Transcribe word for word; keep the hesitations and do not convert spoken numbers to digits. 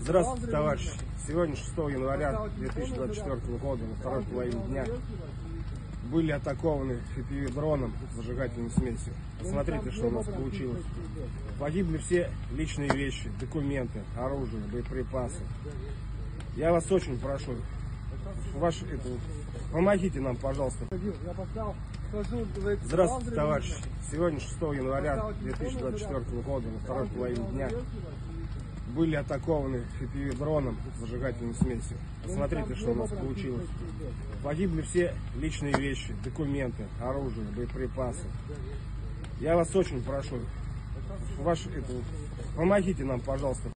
Здравствуйте, товарищи. Сегодня шестого января две тысячи двадцать четвёртого года, во второй половине дня, были атакованы эф пи ви дроном с зажигательной смесью. Посмотрите, что у нас получилось. Погибли все личные вещи, документы, оружие, боеприпасы. Я вас очень прошу, ваш, это, помогите нам, пожалуйста. Здравствуйте, товарищи. Сегодня шестого января две тысячи двадцать четвёртого года, во второй половине дня, были атакованы эф пи ви дроном с зажигательной смесью. Посмотрите, что у нас получилось. Погибли все личные вещи, документы, оружие, боеприпасы. Я вас очень прошу, ваш, это, помогите нам, пожалуйста.